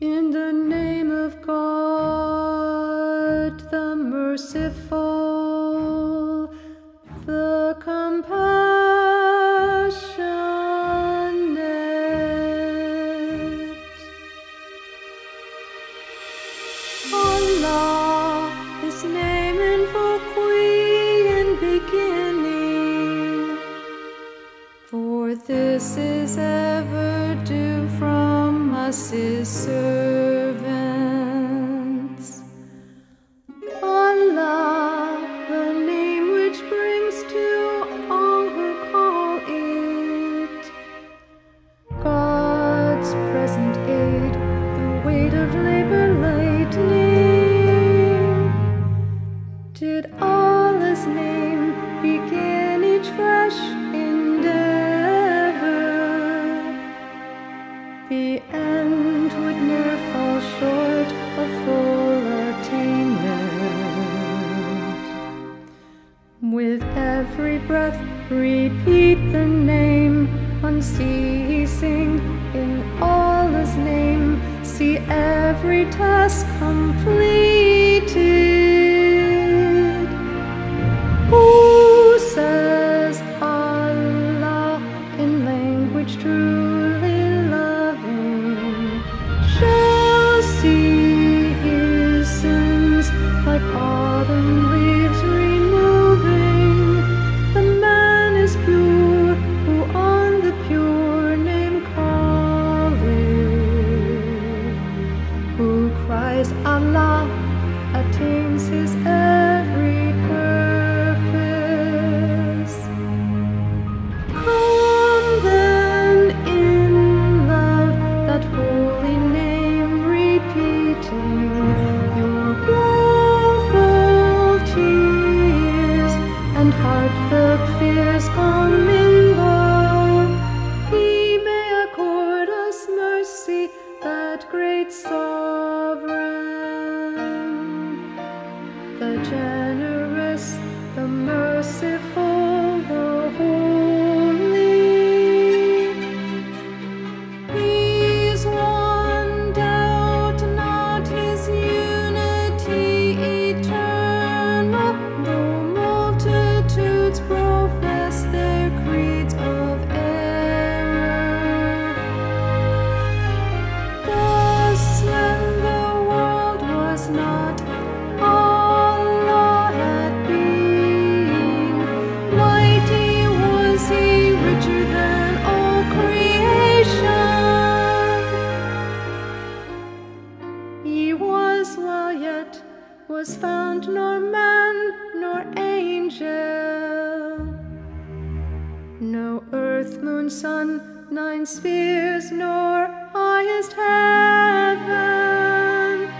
In the name of God, the merciful, the compassionate. Allah, His name invoke we in beginning, for this is ever due from us His servants. Allah, the name which brings to all who call it God's present aid, the weight of labor lightening. Did Allah's name begin each fresh endeavor? The end would never fall short of full attainment. With every breath, repeat the name unceasing. In Allah's name, see every task completed. Who says Allah in language truly loving shall see his sins like autumn leaves removing. The man is pure who on the pure name calleth, who cries Allah attains his every purpose. Come then in love, that holy name repeating, your woeful tears and heartfelt fears commingle. He may accord us mercy, that great Sovereign, the generous, the merciful, the holy. He's one, doubt not his unity eternal, though multitudes profess their creeds of error. Thus, when the world was not, Allah had been. Mighty was He, richer than all creation. He was while yet was found nor man nor angel, no earth, moon, sun, 9 spheres, nor highest heaven.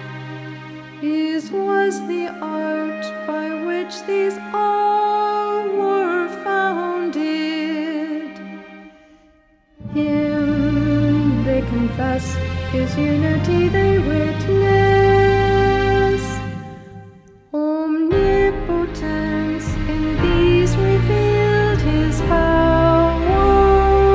His was the art by which these all were founded. Him they confess, His unity they witness. Omnipotence in these revealed His power,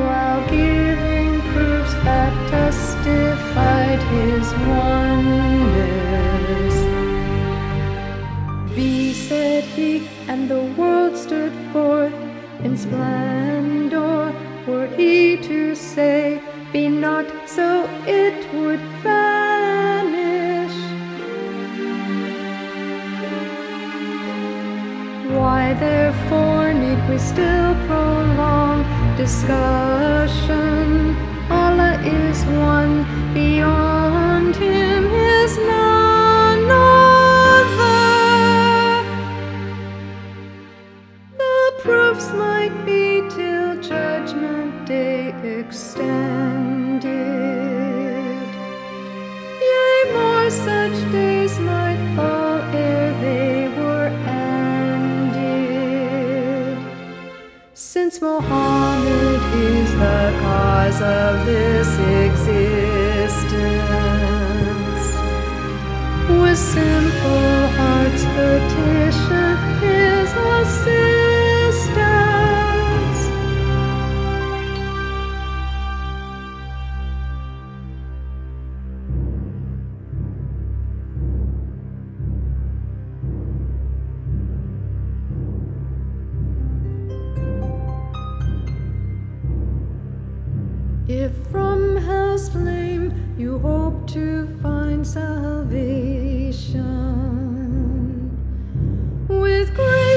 while giving proofs that testified His oneness. Be, said He, and the world stood forth in splendor. Were He to say, "Be not so," it would vanish. Why therefore need we still prolong discussion? Allah is one, beyond Him is none other. The proofs might be till judgment day extended. Yea, more such days might fall ere they were ended. Since Since Mohammed is the cause of this existence, with simple hearts petition his assistance. If from hell's flame you hope to find salvation, with grace